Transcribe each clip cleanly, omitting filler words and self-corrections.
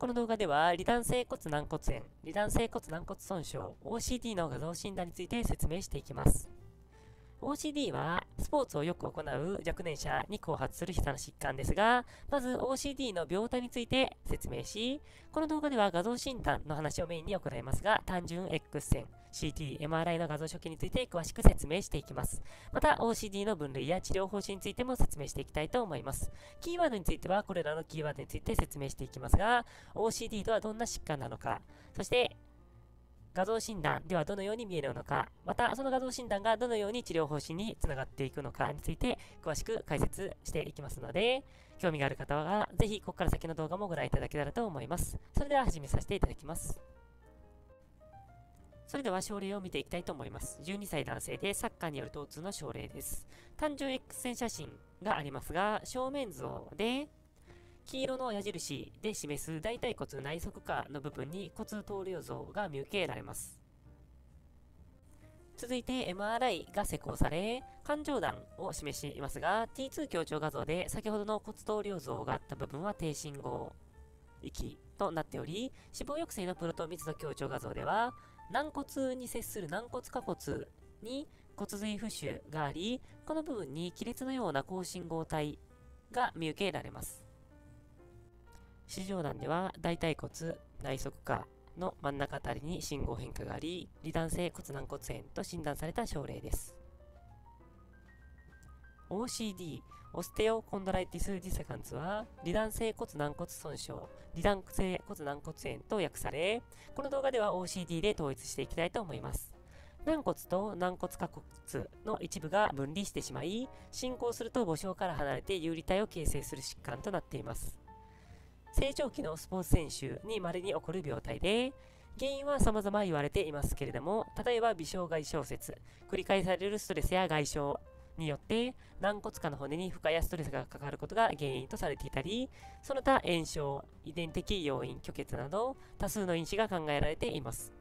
この動画では、離断性骨軟骨炎、離断性骨軟骨損傷、OCD の画像診断について説明していきます。OCD は、スポーツをよく行う若年者に後発する悲惨な疾患ですが、まず OCD の病態について説明し、この動画では画像診断の話をメインに行いますが、単純 X 線、CT、MRI の画像処置について詳しく説明していきます。また、OCD の分類や治療方針についても説明していきたいと思います。キーワードについては、これらのキーワードについて説明していきますが、OCD とはどんな疾患なのか、そして、画像診断ではどのように見えるのか、またその画像診断がどのように治療方針につながっていくのかについて詳しく解説していきますので、興味がある方はぜひここから先の動画もご覧いただけたらと思います。それでは始めさせていただきます。それでは症例を見ていきたいと思います。12歳男性でサッカーによる疼痛の症例です。単純 X 線写真がありますが、正面像で黄色の矢印で示す大腿骨内側下の部分に骨頭瘤像が見受けられます。続いて MRI が施行され、冠上段を示していますが、T2 強調画像で先ほどの骨頭瘤像があった部分は低信号域となっており、死亡抑制のプロト密度強調画像では、軟骨に接する軟骨下骨に骨髄浮腫があり、この部分に亀裂のような高信号体が見受けられます。四条段では大腿骨内側下の真ん中あたりに信号変化があり、離断性骨軟骨炎と診断された症例です。OCD、オステオコンドライティス・ディセカンツは、離断性骨軟骨損傷、離断性骨軟骨炎と訳され、この動画では OCD で統一していきたいと思います。軟骨と軟骨下骨の一部が分離してしまい、進行すると母床から離れて遊離体を形成する疾患となっています。成長期のスポーツ選手に稀に起こる病態で、原因は様々言われていますけれども、例えば微小外傷説、繰り返されるストレスや外傷によって、軟骨下の骨に負荷やストレスがかかることが原因とされていたり、その他炎症、遺伝的要因、虚血など、多数の因子が考えられています。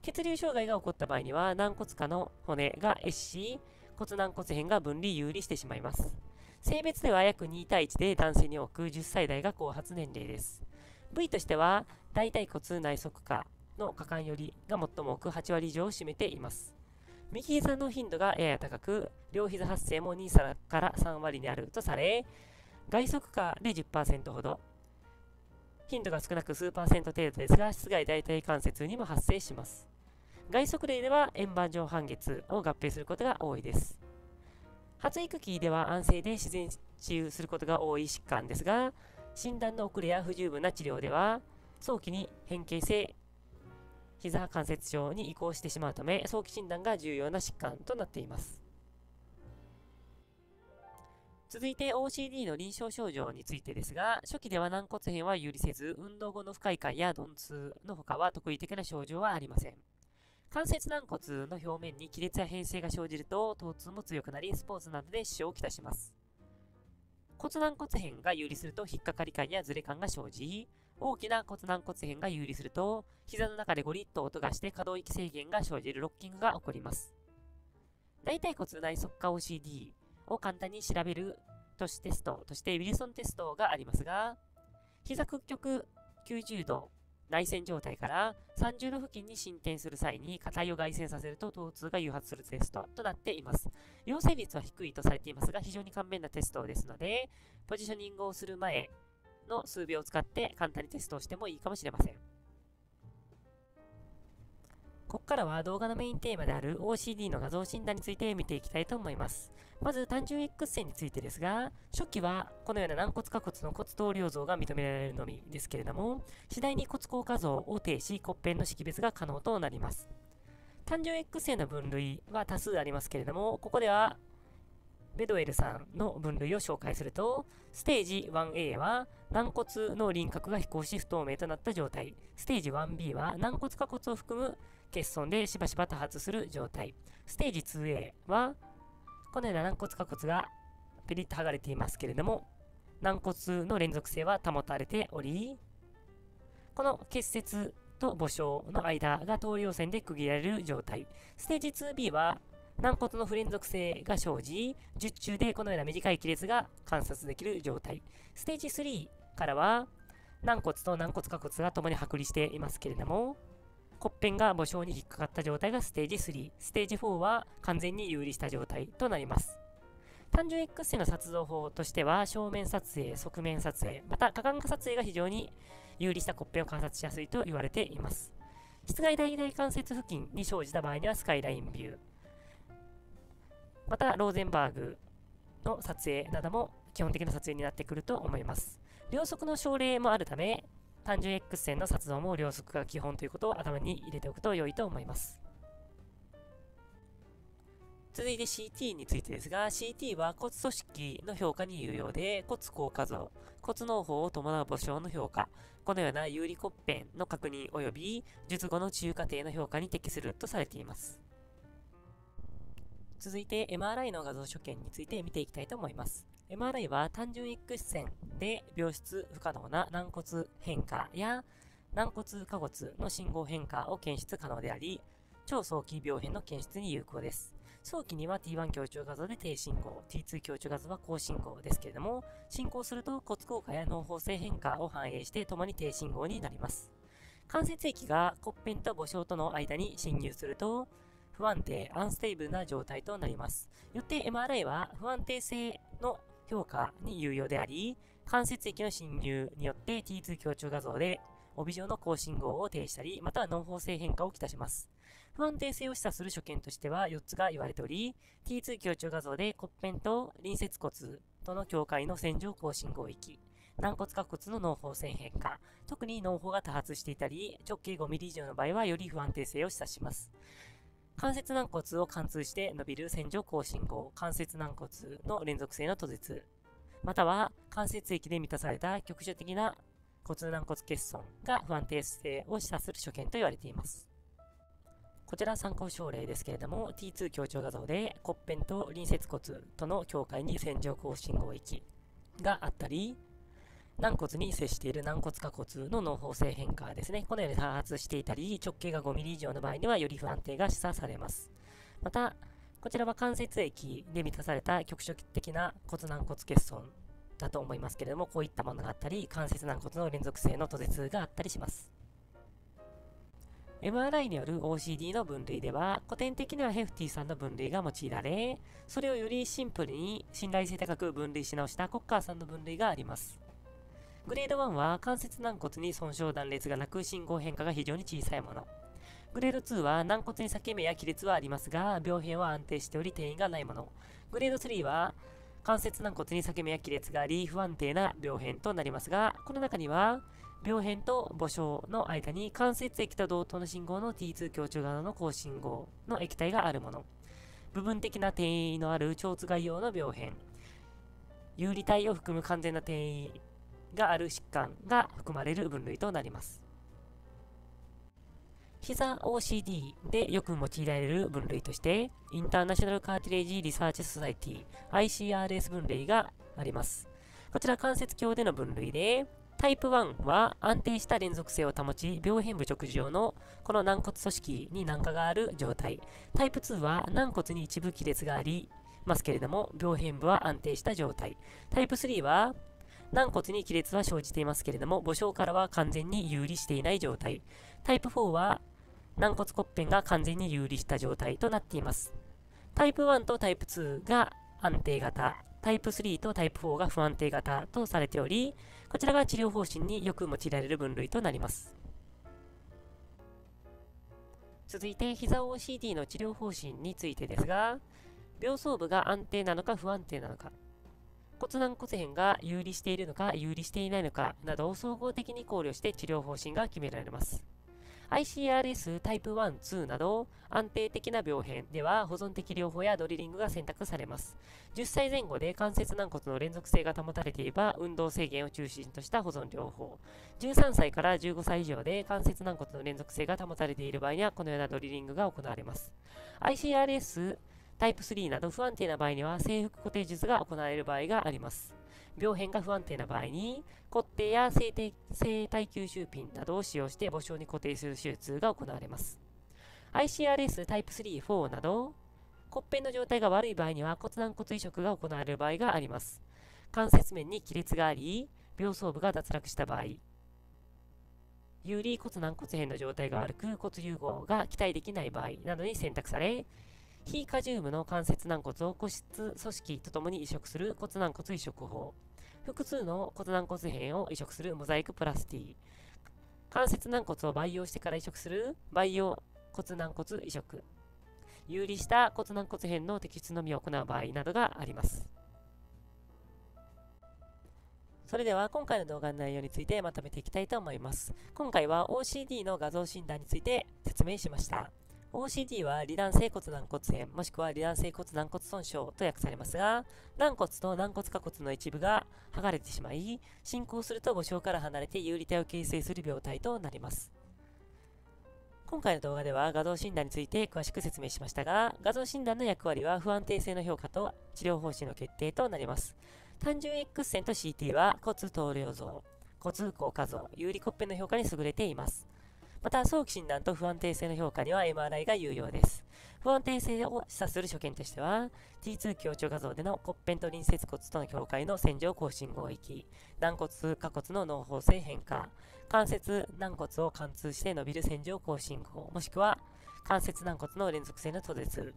血流障害が起こった場合には、軟骨下の骨が壊死し、骨軟骨片が分離・遊離してしまいます。性別では約2対1で男性に多く10歳代が後発年齢です。部位としては大腿骨内側下の下巻よりが最も多く8割以上を占めています。右膝の頻度がやや高く、両膝発生も2から3割にあるとされ、外側下で 10% ほど、頻度が少なく数%程度ですが、室外大腿関節にも発生します。外側例では円盤状半月を合併することが多いです。発育期では安静で自然治癒することが多い疾患ですが、診断の遅れや不十分な治療では、早期に変形性膝関節症に移行してしまうため、早期診断が重要な疾患となっています。続いて OCD の臨床症状についてですが、初期では軟骨片は有利せず、運動後の不快感や鈍痛のほかは特異的な症状はありません。関節軟骨の表面に亀裂や変性が生じると、疼痛も強くなり、スポーツなどで支障をきたします。骨軟骨片が遊離すると、引っかかり感やズレ感が生じ、大きな骨軟骨片が遊離すると、膝の中でゴリッと音がして可動域制限が生じるロッキングが起こります。大腿骨内側下 OCD を簡単に調べる都市テストとしてウィルソンテストがありますが、膝屈曲90度、内旋状態から30度付近に進展する際に硬いを外旋させると疼痛が誘発するテストとなっています。陽性率は低いとされていますが、非常に簡便なテストですので、ポジショニングをする前の数秒を使って簡単にテストをしてもいいかもしれません。ここからは動画のメインテーマである OCD の画像診断について見ていきたいと思います。まず単純 X 線についてですが、初期はこのような軟骨下骨の骨頭瘤像が認められるのみですけれども、次第に骨硬化像を呈し、骨片の識別が可能となります。単純 X 線の分類は多数ありますけれども、ここではベドウェルさんの分類を紹介すると、ステージ 1A は軟骨の輪郭が飛行し不透明となった状態。ステージ 1B は軟骨下骨を含む欠損でしばしば多発する状態。ステージ 2A はこのような軟骨下骨がピリッと剥がれていますけれども、軟骨の連続性は保たれており、この結節と母床の間が等量線で区切られる状態。ステージ 2B は軟骨の不連続性が生じ、術中でこのような短い亀裂が観察できる状態。ステージ3からは、軟骨と軟骨下骨が共に剥離していますけれども、骨片が母床に引っかかった状態がステージ3、ステージ4は完全に遊離した状態となります。単純 X 線の撮像法としては、正面撮影、側面撮影、また過眼下撮影が非常に遊離した骨片を観察しやすいと言われています。室外大腿関節付近に生じた場合にはスカイラインビュー、またローゼンバーグの撮影なども基本的な撮影になってくると思います。両側の症例もあるため、単純 X 線の撮像も両側が基本ということを頭に入れておくと良いと思います。続いて CT についてですが、CT は骨組織の評価に有用で、骨硬化像、骨嚢胞を伴う母床の評価、このような有利骨片の確認及び術後の治癒過程の評価に適するとされています。続いて MRI の画像所見について見ていきたいと思います。MRI は単純 X 線で病室不可能な軟骨変化や軟骨下骨の信号変化を検出可能であり、超早期病変の検出に有効です。早期には T1 強調画像で低信号、T2 強調画像は高信号ですけれども、進行すると骨硬化や脳胞性変化を反映して共に低信号になります。関節液が骨片と母床との間に侵入すると、不安定、アンステーブルな状態となります。よって MRI は不安定性の評価に有用であり、関節液の侵入によって T2 強調画像で帯状の高信号を呈したり、または脳胞性変化をきたします。不安定性を示唆する所見としては4つが言われており、T2 強調画像で骨片と隣接骨との境界の線上高信号域、軟骨下骨の脳胞性変化、特に脳胞が多発していたり、直径 5mm 以上の場合はより不安定性を示唆します。関節軟骨を貫通して伸びる線上高信号、関節軟骨の連続性の途絶、または関節液で満たされた局所的な骨軟骨欠損が不安定性を示唆する所見と言われています。こちら参考症例ですけれども、T2 強調画像で骨片と隣接骨との境界に線上高信号域があったり、軟骨に接している軟骨下骨の脳胞性変化ですね。このように多発していたり、直径が 5mm 以上の場合にはより不安定が示唆されます。また、こちらは関節液で満たされた局所的な骨軟骨欠損だと思いますけれども、こういったものがあったり、関節軟骨の連続性の途絶があったりします。MRI による OCD の分類では、古典的にはヘフティさんの分類が用いられ、それをよりシンプルに信頼性高く分類し直したコッカーさんの分類があります。グレード1は関節軟骨に損傷断裂がなく信号変化が非常に小さいもの。グレード2は軟骨に裂け目や亀裂はありますが、病変は安定しており転移がないもの。グレード3は関節軟骨に裂け目や亀裂があり不安定な病変となりますが、この中には病変と母床の間に関節液と同等の信号の T2 強調側の高信号の液体があるもの。部分的な転移のある腸痛外用の病変。遊離体を含む完全な転移がある疾患が含まれる分類となります。膝 OCD でよく用いられる分類として、インターナショナルカーティレージリサーチソサイティ ICRS 分類があります。こちら関節鏡での分類で、タイプ1は安定した連続性を保ち、病変部直上のこの軟骨組織に軟化がある状態。タイプ2は軟骨に一部亀裂がありますけれども、病変部は安定した状態。タイプ3は軟骨に亀裂は生じていますけれども、母床からは完全に遊離していない状態。タイプ4は、軟骨骨片が完全に遊離した状態となっています。タイプ1とタイプ2が安定型、タイプ3とタイプ4が不安定型とされており、こちらが治療方針によく用いられる分類となります。続いて、膝 OCD の治療方針についてですが、病巣部が安定なのか不安定なのか、骨軟骨片が遊離しているのか遊離していないのかなどを総合的に考慮して治療方針が決められます。ICRS タイプ1、2など安定的な病変では保存的療法やドリリングが選択されます。10歳前後で関節軟骨の連続性が保たれていれば運動制限を中心とした保存療法。13歳から15歳以上で関節軟骨の連続性が保たれている場合にはこのようなドリリングが行われます。ICRSタイプ3など不安定な場合には正腹固定術が行われる場合があります。病変が不安定な場合に骨底や生体吸収ピンなどを使用して母床に固定する手術が行われます。ICRS タイプ3、4など骨片の状態が悪い場合には骨軟骨移植が行われる場合があります。関節面に亀裂があり、病巣部が脱落した場合、遊離骨軟骨片の状態が悪く骨融合が期待できない場合などに選択され、非加重部の関節軟骨を骨質組織とともに移植する骨軟骨移植法、複数の骨軟骨片を移植するモザイクプラスティ、関節軟骨を培養してから移植する培養骨軟骨移植、遊離した骨軟骨片の摘出のみを行う場合などがあります。それでは今回の動画の内容についてまとめていきたいと思います。今回は OCD の画像診断について説明しました。OCD は離断性骨軟骨片もしくは離断性骨軟骨損傷と訳されますが、軟骨と軟骨下骨の一部が剥がれてしまい、進行すると母床から離れて遊離体を形成する病態となります。今回の動画では画像診断について詳しく説明しましたが、画像診断の役割は不安定性の評価と治療方針の決定となります。単純 X 線と CT は骨頭量像、骨硬化像、遊離骨片の評価に優れています。また、早期診断と不安定性の評価には MRI が有用です。不安定性を示唆する所見としては、T2 強調画像での骨片と隣接骨との境界の線上後進合域、軟骨下骨の脳包性変化、関節軟骨を貫通して伸びる線上後進合、もしくは関節軟骨の連続性の途絶、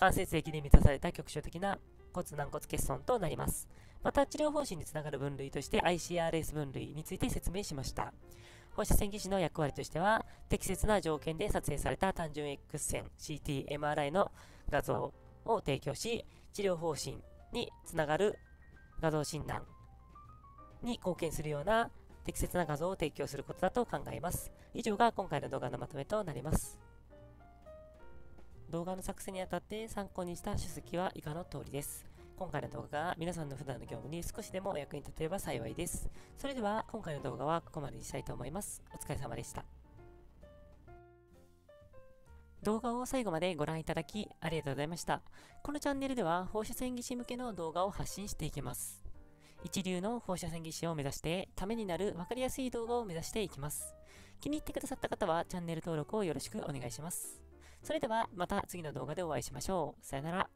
関節液で満たされた局所的な骨軟骨欠損となります。また、治療方針につながる分類として ICRS 分類について説明しました。放射線技師の役割としては、適切な条件で撮影された単純 X 線、CT、MRI の画像を提供し、治療方針につながる画像診断に貢献するような適切な画像を提供することだと考えます。以上が今回の動画のまとめとなります。動画の作成にあたって参考にした書籍は以下の通りです。今回の動画が皆さんの普段の業務に少しでもお役に立てれば幸いです。それでは今回の動画はここまでにしたいと思います。お疲れ様でした。動画を最後までご覧いただきありがとうございました。このチャンネルでは放射線技師向けの動画を発信していきます。一流の放射線技師を目指してためになる分かりやすい動画を目指していきます。気に入ってくださった方はチャンネル登録をよろしくお願いします。それではまた次の動画でお会いしましょう。さよなら。